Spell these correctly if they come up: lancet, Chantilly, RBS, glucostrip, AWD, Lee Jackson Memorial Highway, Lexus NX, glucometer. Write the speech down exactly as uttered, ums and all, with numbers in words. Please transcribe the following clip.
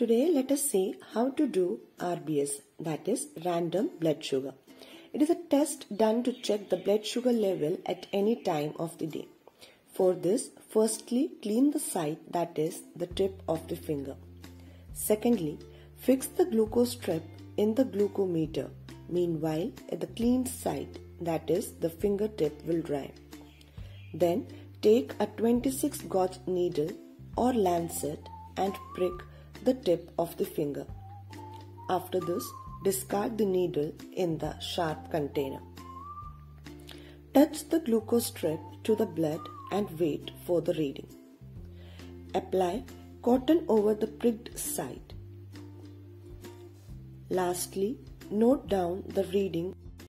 Today let us see how to do R B S, that is random blood sugar. It is a test done to check the blood sugar level at any time of the day. For this, firstly clean the site, that is the tip of the finger. Secondly, fix the glucostrip in the glucometer. Meanwhile, at the clean site, that is the fingertip, will dry. Then take a twenty-six gauge needle or lancet and prick the tip of the finger. After this, discard the needle in the sharp container. Touch the glucostrip to the blood and wait for the reading. Apply cotton over the pricked side. Lastly, note down the reading.